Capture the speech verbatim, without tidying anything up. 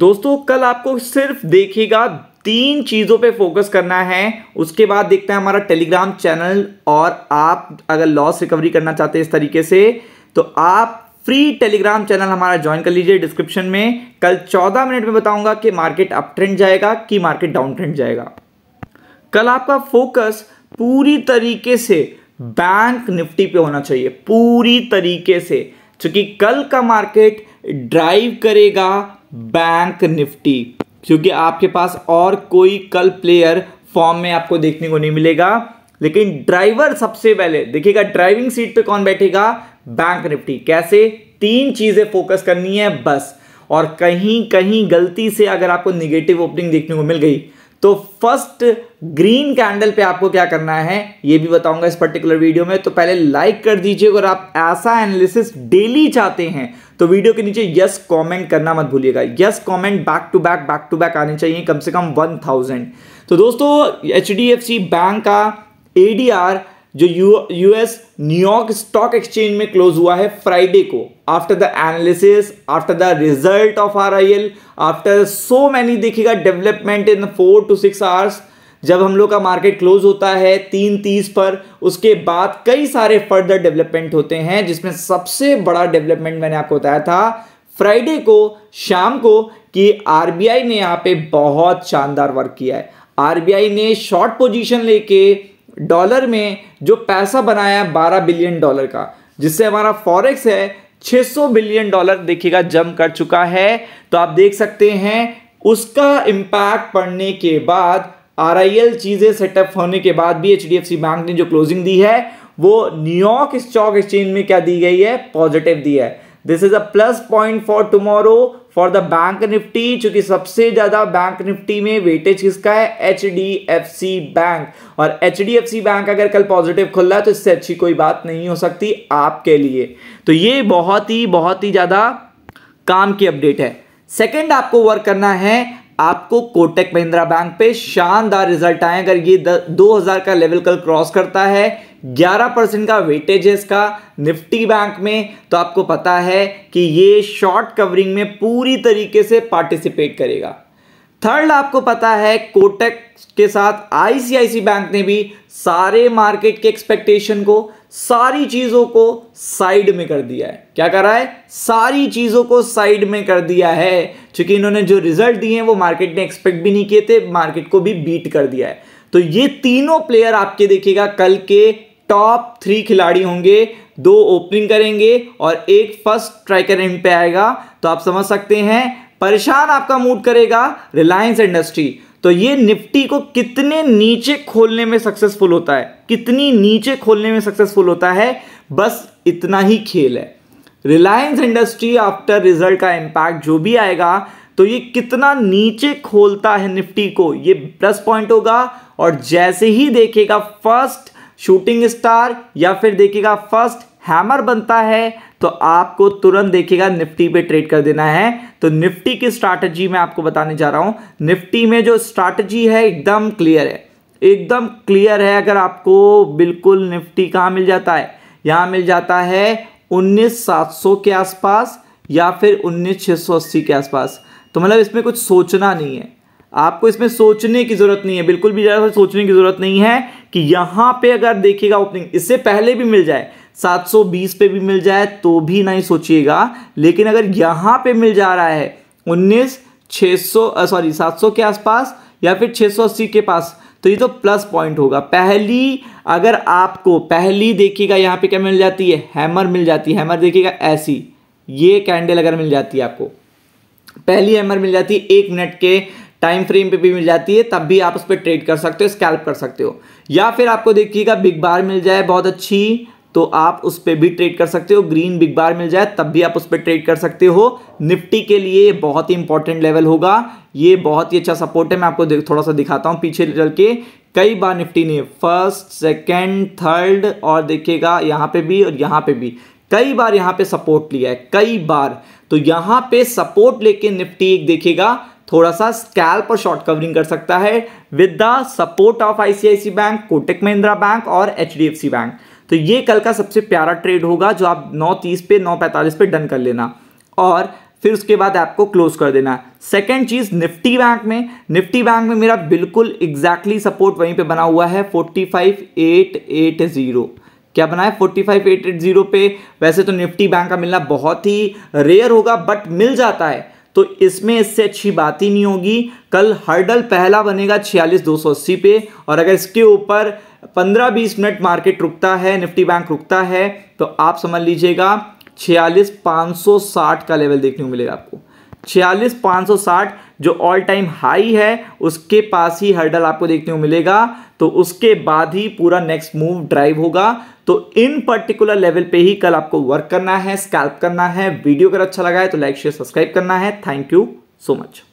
दोस्तों कल आपको सिर्फ देखिएगा तीन चीज़ों पे फोकस करना है। उसके बाद देखते हैं हमारा टेलीग्राम चैनल, और आप अगर लॉस रिकवरी करना चाहते हैं इस तरीके से तो आप फ्री टेलीग्राम चैनल हमारा ज्वाइन कर लीजिए डिस्क्रिप्शन में। कल चौदह मिनट में बताऊंगा कि मार्केट अप ट्रेंड जाएगा कि मार्केट डाउन ट्रेंड जाएगा। कल आपका फोकस पूरी तरीके से बैंक निफ्टी पे होना चाहिए, पूरी तरीके से, क्योंकि कल का मार्केट ड्राइव करेगा बैंक निफ्टी, क्योंकि आपके पास और कोई कल प्लेयर फॉर्म में आपको देखने को नहीं मिलेगा। लेकिन ड्राइवर सबसे पहले देखिएगा, ड्राइविंग सीट पे कौन बैठेगा? Bank Nifty. कैसे? तीन चीजें फोकस करनी है बस। और कहीं कहीं गलती से अगर आपको निगेटिव ओपनिंग देखने को मिल गई तो फर्स्ट ग्रीन कैंडल पे आपको क्या करना है ये भी बताऊंगा इस पर्टिकुलर वीडियो में। तो पहले लाइक कर दीजिए, अगर आप ऐसा एनालिसिस डेली चाहते हैं तो वीडियो के नीचे यस कमेंट करना मत भूलिएगा। Yes comment back to back back to back आने चाहिए, कम से कम वन थाउजेंड। तो दोस्तों H D F C bank का ए डी आर जो U S New York stock exchange में क्लोज हुआ है फ्राइडे को, after the analysis, after the result of R I L, after so many देखिएगा development in four to six hours, जब हम लोग का मार्केट क्लोज होता है तीन तीस पर, उसके बाद कई सारे फर्दर डेवलपमेंट होते हैं, जिसमें सबसे बड़ा डेवलपमेंट मैंने आपको बताया था फ्राइडे को शाम को कि आर बी आई ने यहाँ पे बहुत शानदार वर्क किया है। आर बी आई ने शॉर्ट पोजीशन लेके डॉलर में जो पैसा बनाया बारह बिलियन डॉलर का, जिससे हमारा फॉरेक्स है छह सौ बिलियन डॉलर देखिएगा जम कर चुका है। तो आप देख सकते हैं उसका इम्पैक्ट पड़ने के बाद, आर आई एल चीज़ें सेटअप होने के बाद भी H D F C bank ने जो क्लोजिंग दी है वो न्यूयॉर्क स्टॉक एक्सचेंज में क्या दी गई है? पॉजिटिव दी है। This is a plus point for tomorrow for the bank Nifty, क्योंकि सबसे ज्यादा बैंक निफ्टी में वेटेज किसका है? H D F C bank. और H D F C bank अगर कल पॉजिटिव खुल रहा है तो इससे अच्छी कोई बात नहीं हो सकती आपके लिए। तो ये बहुत ही बहुत ही ज्यादा काम की अपडेट है। सेकंड आपको वर्क करना है, आपको कोटक महिंद्रा बैंक पे शानदार रिजल्ट आए। अगर ये दो हज़ार का लेवल कल क्रॉस करता है, ग्यारह परसेंट का वेटेज है इसका निफ्टी बैंक में, तो आपको पता है कि ये शॉर्ट कवरिंग में पूरी तरीके से पार्टिसिपेट करेगा। थर्ड आपको पता है कोटक के साथ आई C I C I bank ने भी सारे मार्केट के एक्सपेक्टेशन को, सारी चीज़ों को साइड में कर दिया है। क्या कर रहा है? सारी चीज़ों को साइड में कर दिया है, क्योंकि इन्होंने जो रिजल्ट दिए हैं वो मार्केट ने एक्सपेक्ट भी नहीं किए थे, मार्केट को भी बीट कर दिया है। तो ये तीनों प्लेयर आपके देखिएगा कल के टॉप थ्री खिलाड़ी होंगे। दो ओपनिंग करेंगे और एक फर्स्ट स्ट्राइकर इन पे आएगा, तो आप समझ सकते हैं परेशान आपका मूड करेगा रिलायंस इंडस्ट्री। तो ये निफ्टी को कितने नीचे खोलने में सक्सेसफुल होता है, कितनी नीचे खोलने में सक्सेसफुल होता है, बस इतना ही खेल है। रिलायंस इंडस्ट्री आफ्टर रिजल्ट का इम्पैक्ट जो भी आएगा, तो ये कितना नीचे खोलता है निफ्टी को, ये प्लस पॉइंट होगा। और जैसे ही देखेगा फर्स्ट शूटिंग स्टार या फिर देखेगा फर्स्ट हैमर बनता है तो आपको तुरंत देखिएगा निफ्टी पे ट्रेड कर देना है। तो निफ्टी की स्ट्रैटेजी मैं आपको बताने जा रहा हूं। निफ्टी में जो स्ट्रैटेजी है एकदम क्लियर है, एकदम क्लियर है। अगर आपको बिल्कुल निफ्टी कहाँ मिल जाता है, यहाँ मिल जाता है उन्नीस हज़ार सात सौ के आसपास या फिर उन्नीस हज़ार छह सौ अस्सी के आसपास। तो मतलब इसमें कुछ सोचना नहीं है, आपको इसमें सोचने की ज़रूरत नहीं है, बिल्कुल भी ज़्यादा सोचने की ज़रूरत नहीं है कि यहाँ पे अगर देखिएगा ओपनिंग इससे पहले भी मिल जाए, सात सौ बीस पे भी मिल जाए तो भी नहीं सोचिएगा। लेकिन अगर यहाँ पे मिल जा रहा है उन्नीस छह सौ सॉरी सात सौ के आसपास या फिर छह सौ अस्सी के पास, तो ये तो प्लस पॉइंट होगा। पहली अगर आपको पहली देखिएगा यहाँ पे क्या मिल जाती है, हैमर मिल जाती है। हैमर देखिएगा ऐसी ये कैंडल अगर मिल जाती है आपको, पहली हैमर मिल जाती है एक मिनट के टाइम फ्रेम पे भी मिल जाती है, तब भी आप उस पर ट्रेड कर सकते हो, स्कैल्प कर सकते हो। या फिर आपको देखिएगा बिग बार मिल जाए बहुत अच्छी, तो आप उस पर भी ट्रेड कर सकते हो। ग्रीन बिग बार मिल जाए तब भी आप उस पर ट्रेड कर सकते हो। निफ्टी के लिए बहुत ही इंपॉर्टेंट लेवल होगा, ये बहुत ही अच्छा सपोर्ट है। मैं आपको थोड़ा सा दिखाता हूँ पीछे चल के, कई बार निफ्टी ने फर्स्ट, सेकेंड, थर्ड और देखिएगा यहाँ पे भी और यहाँ पे भी कई बार यहाँ पे सपोर्ट लिया है, कई बार। तो यहाँ पे सपोर्ट लेके निफ्टी एक देखिएगा थोड़ा सा स्कैल्प और शॉर्ट कवरिंग कर सकता है with the support of I C I C I bank, Kotak Mahindra bank और H D F C bank. तो ये कल का सबसे प्यारा ट्रेड होगा जो आप नौ तीस पे नौ पैंतालीस पे डन कर लेना। और फिर उसके बाद आपको क्लोज कर देना है। सेकेंड चीज़ निफ्टी बैंक में, निफ्टी बैंक में मेरा बिल्कुल एग्जैक्टली सपोर्ट वहीं पे बना हुआ है forty five eight eight zero. क्या बना है forty five eight eight zero पे। वैसे तो निफ्टी बैंक का मिलना बहुत ही रेयर होगा बट मिल जाता है, तो इसमें इससे अच्छी बात ही नहीं होगी। कल हर्डल पहला बनेगा छियालीस दो सौ अस्सी पे, और अगर इसके ऊपर पंद्रह बीस मिनट मार्केट रुकता है, निफ्टी बैंक रुकता है, तो आप समझ लीजिएगा छियालीस पाँच सौ साठ का लेवल देखने को मिलेगा आपको। छियालीस पाँच सौ साठ जो ऑल टाइम हाई है उसके पास ही हर्डल आपको देखने को मिलेगा, तो उसके बाद ही पूरा नेक्स्ट मूव ड्राइव होगा। तो इन पर्टिकुलर लेवल पे ही कल आपको वर्क करना है, स्कैल्प करना है। वीडियो अगर अच्छा लगा है तो लाइक शेयर सब्सक्राइब करना है। Thank you so much.